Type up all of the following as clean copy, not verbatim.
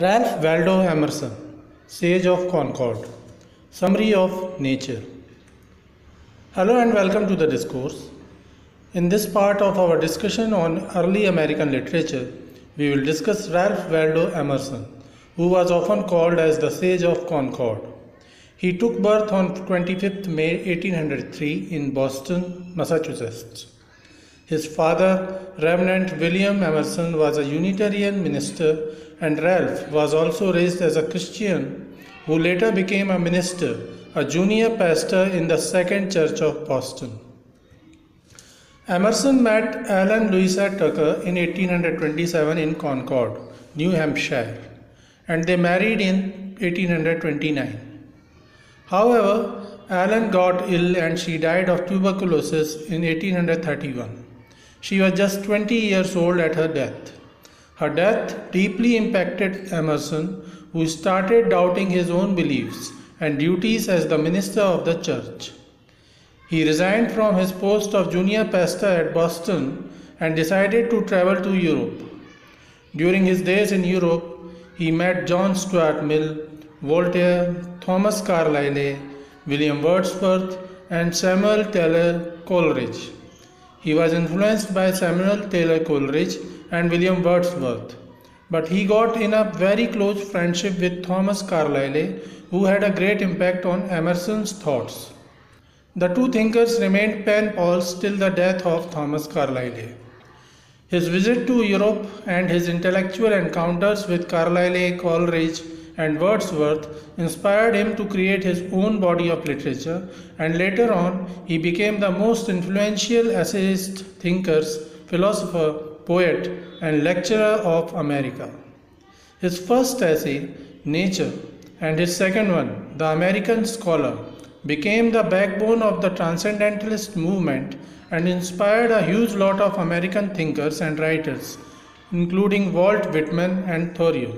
Ralph Waldo Emerson, Sage of Concord, Summary of Nature. Hello and welcome to the discourse. In this part of our discussion on early American literature, we will discuss Ralph Waldo Emerson, who was often called as the Sage of Concord. He took birth on 25th May 1803 in Boston, Massachusetts. His father, Reverend William Emerson, was a Unitarian minister, and Ralph was also raised as a Christian who later became a minister, a junior pastor in the Second Church of Boston. Emerson met Ellen Louisa Tucker in 1827 in Concord, New Hampshire, and they married in 1829. However, Ellen got ill and she died of tuberculosis in 1831. She was just 20 years old at her death. Her death deeply impacted Emerson, who started doubting his own beliefs and duties as the minister of the church. He resigned from his post of junior pastor at Boston and decided to travel to Europe. During his days in Europe, he met John Stuart Mill, Voltaire, Thomas Carlyle, William Wordsworth, and Samuel Taylor Coleridge. He was influenced by Samuel Taylor Coleridge and William Wordsworth, but he got in a very close friendship with Thomas Carlyle, who had a great impact on Emerson's thoughts. The two thinkers remained pen pals till the death of Thomas Carlyle. His visit to Europe and his intellectual encounters with Carlyle, Coleridge, and Wordsworth inspired him to create his own body of literature, and later on he became the most influential essayist, thinker, philosopher, poet, and lecturer of America. His first essay, Nature, and his second one, The American Scholar, became the backbone of the Transcendentalist movement and inspired a huge lot of American thinkers and writers, including Walt Whitman and Thoreau.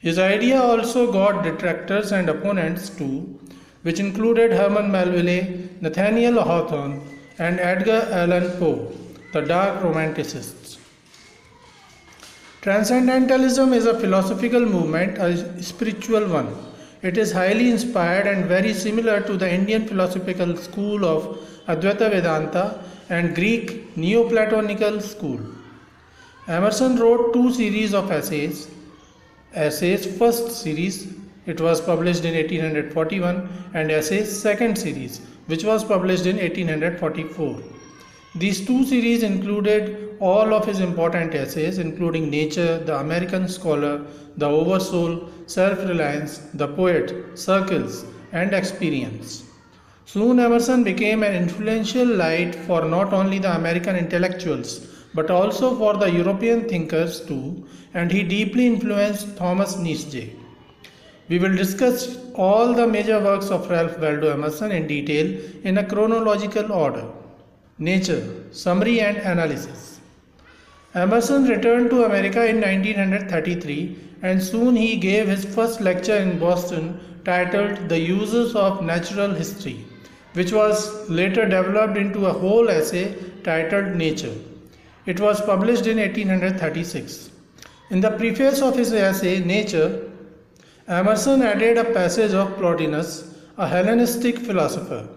His idea also got detractors and opponents too, which included Herman Melville, Nathaniel Hawthorne, and Edgar Allan Poe, the dark romanticists. Transcendentalism is a philosophical movement, a spiritual one. It is highly inspired and very similar to the Indian philosophical school of Advaita Vedanta and Greek Neoplatonical school. Emerson wrote two series of essays, first series, it was published in 1841, and essays second series, which was published in 1844. These two series included all of his important essays, including Nature, The American Scholar, The Oversoul, Self-Reliance, The Poet, Circles, and Experience. Soon Emerson became an influential light for not only the American intellectuals, but also for the European thinkers too, and he deeply influenced Thomas Nietzsche. We will discuss all the major works of Ralph Waldo Emerson in detail in a chronological order. Nature, Summary and Analysis. Emerson returned to America in 1933, and soon he gave his first lecture in Boston titled The Uses of Natural History, which was later developed into a whole essay titled Nature. It was published in 1836. In the preface of his essay, Nature, Emerson added a passage of Plotinus, a Hellenistic philosopher.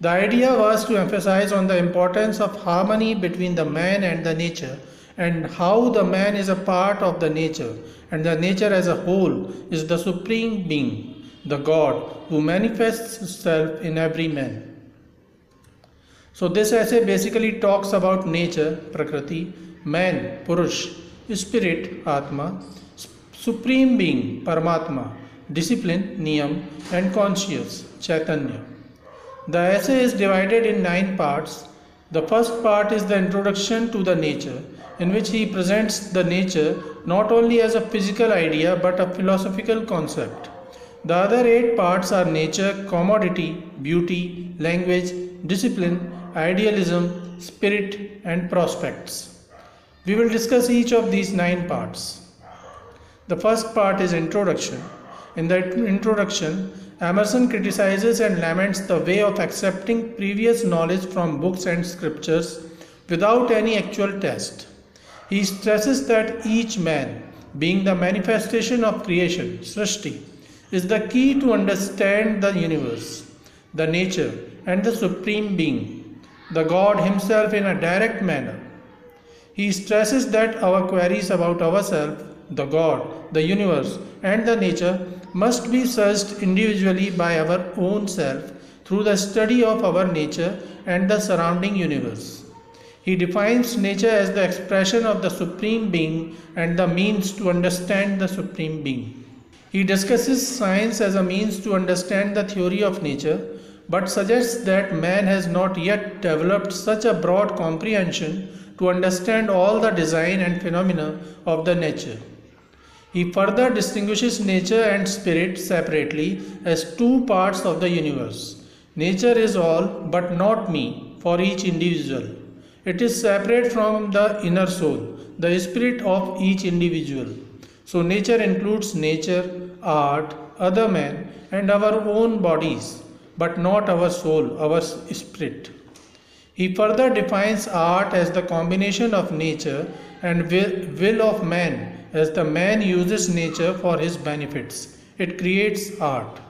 The idea was to emphasize on the importance of harmony between the man and the nature, and how the man is a part of the nature, and the nature as a whole is the supreme being, the God, who manifests itself in every man. So this essay basically talks about nature, Prakriti, man, Purush, spirit, Atma, supreme being, Paramatma, discipline, Niyam, and conscious, Chaitanya. The essay is divided in 9 parts. The first part is the introduction to the nature, in which he presents the nature not only as a physical idea but a philosophical concept. The other 8 parts are nature, commodity, beauty, language, discipline, idealism, spirit, and prospects. We will discuss each of these 9 parts. The first part is introduction. In the introduction, Emerson criticizes and laments the way of accepting previous knowledge from books and scriptures without any actual test. He stresses that each man, being the manifestation of creation, srishti, is the key to understand the universe, the nature, and the Supreme Being, the God Himself, in a direct manner. He stresses that our queries about ourselves, the God, the universe, and the nature must be searched individually by our own self through the study of our nature and the surrounding universe. He defines nature as the expression of the Supreme Being and the means to understand the Supreme Being. He discusses science as a means to understand the theory of nature, but suggests that man has not yet developed such a broad comprehension to understand all the design and phenomena of the nature. He further distinguishes nature and spirit separately as two parts of the universe. Nature is all but not me for each individual. It is separate from the inner soul, the spirit of each individual. So nature includes nature, art, other men, and our own bodies, but not our soul, our spirit. He further defines art as the combination of nature and will of man, as the man uses nature for his benefits. It creates art.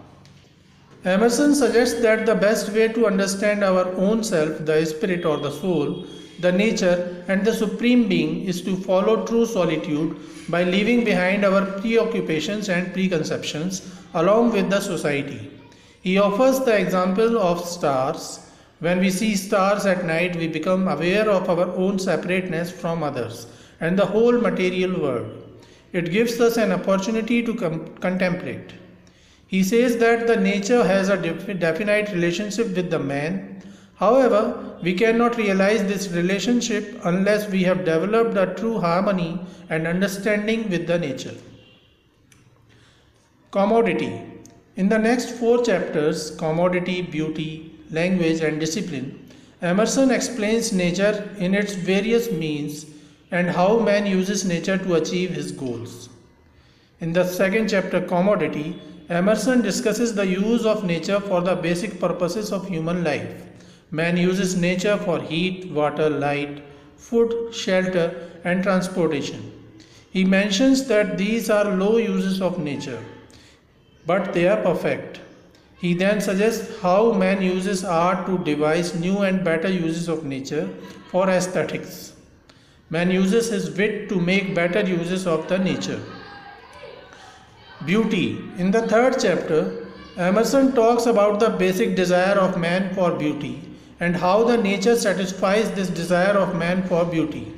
Emerson suggests that the best way to understand our own self, the spirit or the soul, the nature and the Supreme Being, is to follow true solitude by leaving behind our preoccupations and preconceptions along with the society. He offers the example of stars. When we see stars at night, we become aware of our own separateness from others and the whole material world. It gives us an opportunity to contemplate. He says that the nature has a definite relationship with the man. However, we cannot realize this relationship unless we have developed a true harmony and understanding with the nature. Commodity. In the next four chapters, commodity, beauty, language and discipline, Emerson explains nature in its various means and how man uses nature to achieve his goals. In the second chapter, commodity, Emerson discusses the use of nature for the basic purposes of human life. Man uses nature for heat, water, light, food, shelter and transportation. He mentions that these are low uses of nature, but they are perfect. He then suggests how man uses art to devise new and better uses of nature for aesthetics. Man uses his wit to make better uses of the nature. Beauty. In the third chapter, Emerson talks about the basic desire of man for beauty and how the nature satisfies this desire of man for beauty.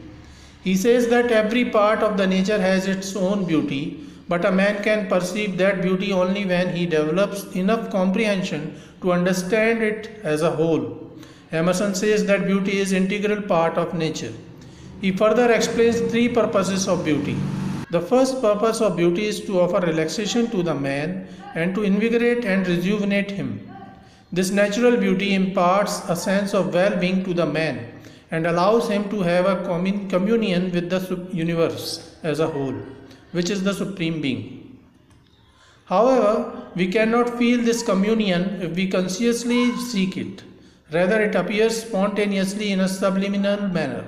He says that every part of the nature has its own beauty, but a man can perceive that beauty only when he develops enough comprehension to understand it as a whole. Emerson says that beauty is an integral part of nature. He further explains three purposes of beauty. The first purpose of beauty is to offer relaxation to the man and to invigorate and rejuvenate him. This natural beauty imparts a sense of well-being to the man and allows him to have a communion with the universe as a whole, which is the Supreme Being. However, we cannot feel this communion if we consciously seek it. Rather, it appears spontaneously in a subliminal manner.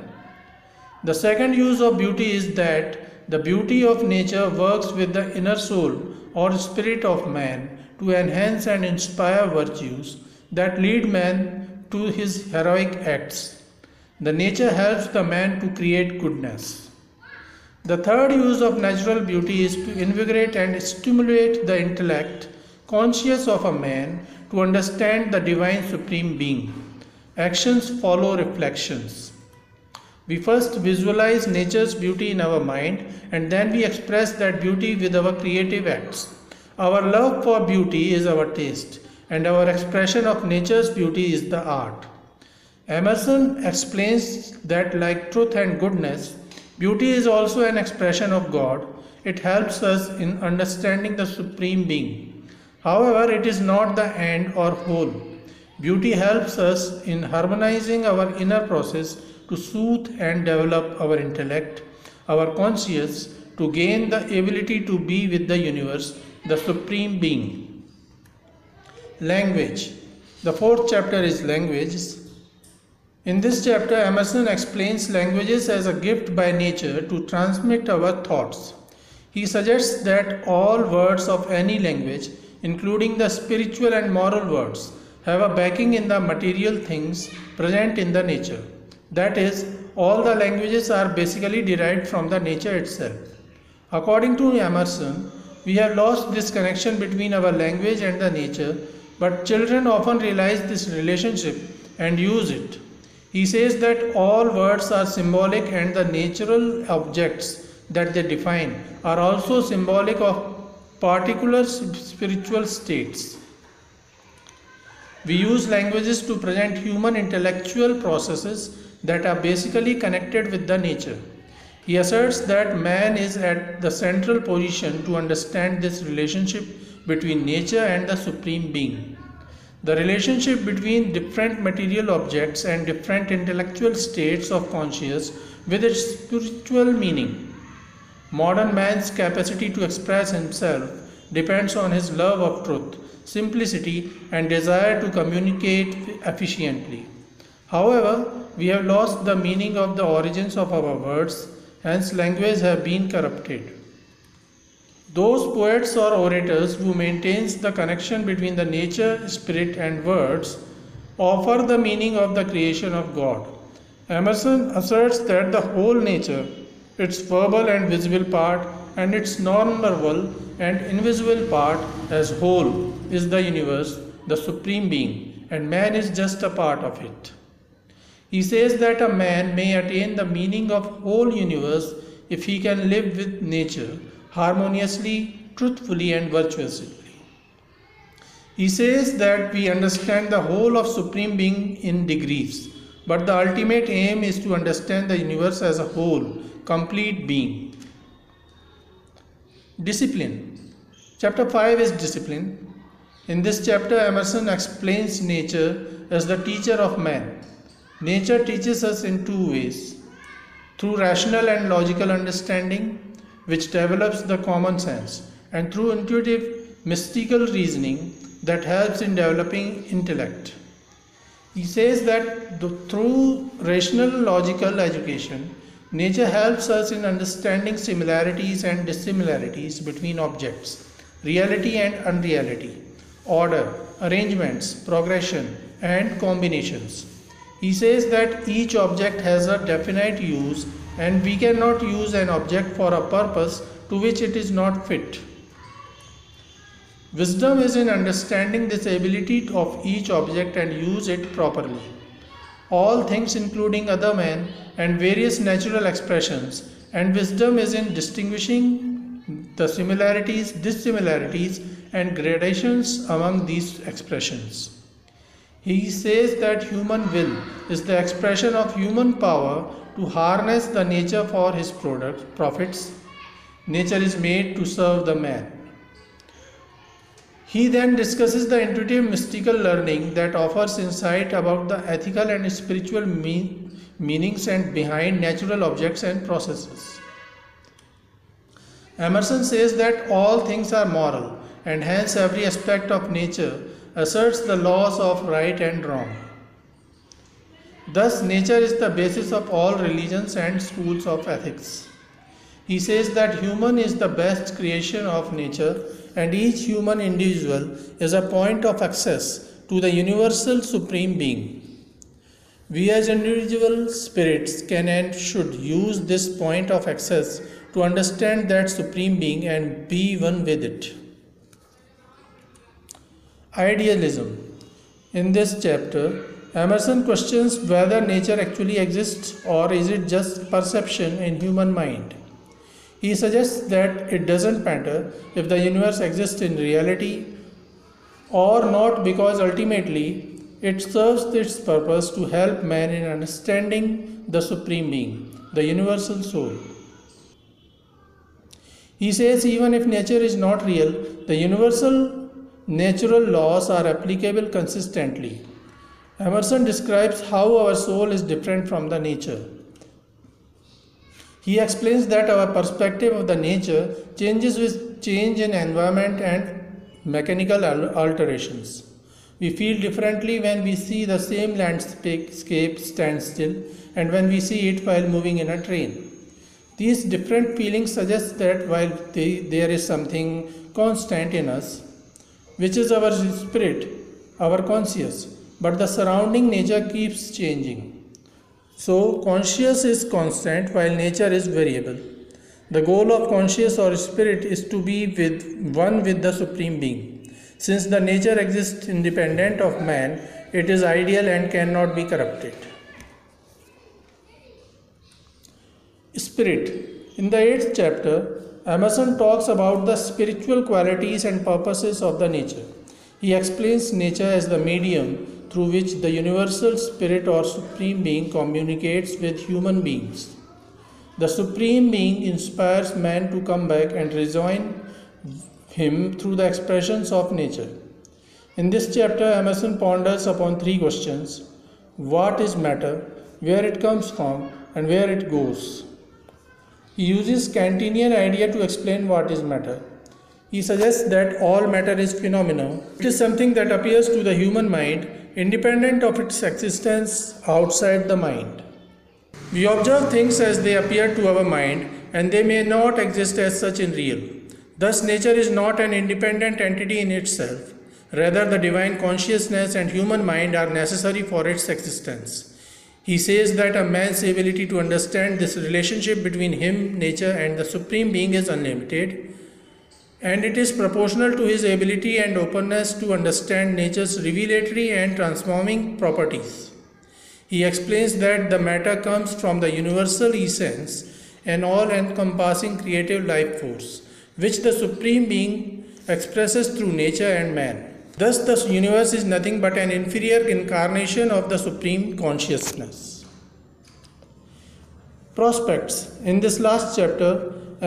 The second use of beauty is that the beauty of nature works with the inner soul or spirit of man to enhance and inspire virtues that lead man to his heroic acts. The nature helps the man to create goodness. The third use of natural beauty is to invigorate and stimulate the intellect conscious of a man to understand the divine Supreme Being. Actions follow reflections. We first visualize nature's beauty in our mind and then we express that beauty with our creative acts. Our love for beauty is our taste and our expression of nature's beauty is the art. Emerson explains that like truth and goodness, beauty is also an expression of God. It helps us in understanding the Supreme Being. However, it is not the end or whole. Beauty helps us in harmonizing our inner process to soothe and develop our intellect, our conscience, to gain the ability to be with the universe, the Supreme Being. Language. The fourth chapter is languages. In this chapter, Emerson explains languages as a gift by nature to transmit our thoughts. He suggests that all words of any language, including the spiritual and moral words, have a backing in the material things present in the nature. That is, all the languages are basically derived from the nature itself. According to Emerson, we have lost this connection between our language and the nature, but children often realize this relationship and use it. He says that all words are symbolic and the natural objects that they define are also symbolic of particular spiritual states. We use languages to present human intellectual processes that are basically connected with the nature. He asserts that man is at the central position to understand this relationship between nature and the Supreme Being. The relationship between different material objects and different intellectual states of consciousness with its spiritual meaning. Modern man's capacity to express himself depends on his love of truth, simplicity, and desire to communicate efficiently. However, we have lost the meaning of the origins of our words, hence language has been corrupted. Those poets or orators who maintain the connection between the nature, spirit, and words offer the meaning of the creation of God. Emerson asserts that the whole nature, its verbal and visible part, and its non-verbal and invisible part as whole, is the universe, the Supreme Being, and man is just a part of it. He says that a man may attain the meaning of whole universe if he can live with nature harmoniously, truthfully, and virtuously. He says that we understand the whole of Supreme Being in degrees, but the ultimate aim is to understand the universe as a whole, complete being. Discipline. Chapter 5 is discipline. In this chapter, Emerson explains nature as the teacher of man. Nature teaches us in two ways: through rational and logical understanding, which develops the common sense, and through intuitive, mystical reasoning that helps in developing intellect. He says that through rational, logical education, nature helps us in understanding similarities and dissimilarities between objects, reality and unreality, order, arrangements, progression, and combinations. He says that each object has a definite use, and we cannot use an object for a purpose to which it is not fit. Wisdom is in understanding this ability of each object and use it properly. All things, including other men and various natural expressions, and wisdom is in distinguishing the similarities, dissimilarities, and gradations among these expressions. He says that human will is the expression of human power to harness the nature for his profits. Nature is made to serve the man. He then discusses the intuitive mystical learning that offers insight about the ethical and spiritual meanings and behind natural objects and processes. Emerson says that all things are moral, and hence every aspect of nature asserts the laws of right and wrong. Thus, nature is the basis of all religions and schools of ethics. He says that human is the best creation of nature, and each human individual is a point of access to the universal Supreme Being. We as individual spirits can and should use this point of access to understand that Supreme Being and be one with it. Idealism. In this chapter, Emerson questions whether nature actually exists or is it just perception in human mind. He suggests that it doesn't matter if the universe exists in reality or not, because ultimately it serves its purpose to help man in understanding the Supreme Being, the universal soul. He says even if nature is not real, the universal natural laws are applicable consistently. Emerson describes how our soul is different from the nature. He explains that our perspective of the nature changes with change in environment and mechanical alterations. We feel differently when we see the same landscape stand still and when we see it while moving in a train. These different feelings suggest that while there is something constant in us, which is our spirit, our conscious, but the surrounding nature keeps changing. So, conscious is constant while nature is variable. The goal of conscious or spirit is to be one with the Supreme Being. Since the nature exists independent of man, it is ideal and cannot be corrupted. Spirit. In the 8th chapter, Emerson talks about the spiritual qualities and purposes of the nature. He explains nature as the medium through which the universal spirit or supreme being communicates with human beings. The supreme being inspires man to come back and rejoin him through the expressions of nature. In this chapter, Emerson ponders upon three questions: what is matter, where it comes from, and where it goes. He uses Kantian idea to explain what is matter. He suggests that all matter is phenomena. It is something that appears to the human mind, independent of its existence outside the mind. We observe things as they appear to our mind, and they may not exist as such in real. Thus, nature is not an independent entity in itself. Rather, the divine consciousness and human mind are necessary for its existence. He says that a man's ability to understand this relationship between him, nature, and the Supreme Being is unlimited, and it is proportional to his ability and openness to understand nature's revelatory and transforming properties. He explains that the matter comes from the universal essence, an all-encompassing creative life force, which the Supreme Being expresses through nature and man. Thus, the universe is nothing but an inferior incarnation of the Supreme Consciousness. Prospects. In this last chapter,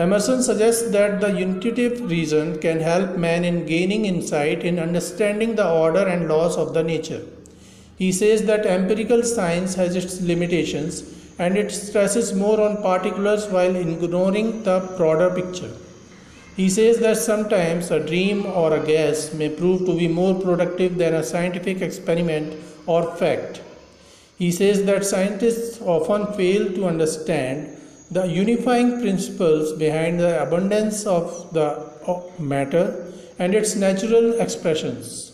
Emerson suggests that the intuitive reason can help man in gaining insight in understanding the order and laws of the nature. He says that empirical science has its limitations and it stresses more on particulars while ignoring the broader picture. He says that sometimes a dream or a guess may prove to be more productive than a scientific experiment or fact. He says that scientists often fail to understand the unifying principles behind the abundance of the matter and its natural expressions.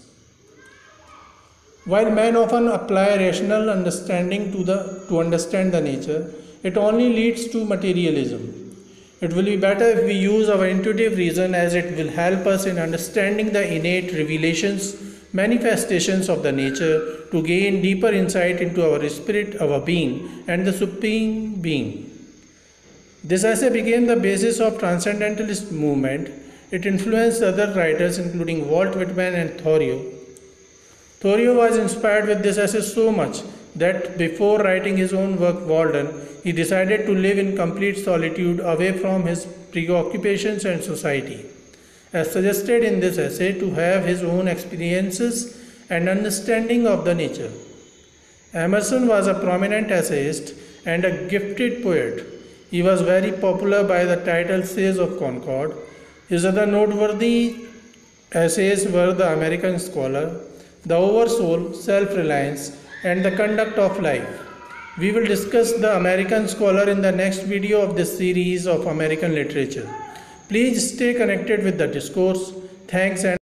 While men often apply rational understanding to understand the nature, it only leads to materialism. It will be better if we use our intuitive reason, as it will help us in understanding the innate revelations, manifestations of the nature, to gain deeper insight into our spirit, our being, and the Supreme Being. This essay became the basis of Transcendentalist movement. It influenced other writers including Walt Whitman and Thoreau. Thoreau was inspired with this essay so much that before writing his own work Walden, he decided to live in complete solitude away from his preoccupations and society. As suggested in this essay, to have his own experiences and understanding of the nature. Emerson was a prominent essayist and a gifted poet. He was very popular by the title Essays of Concord. His other noteworthy essays were The American Scholar, The Oversoul, Self-Reliance, and The Conduct of Life. We will discuss The American Scholar in the next video of this series of American literature. Please stay connected with the discourse. Thanks.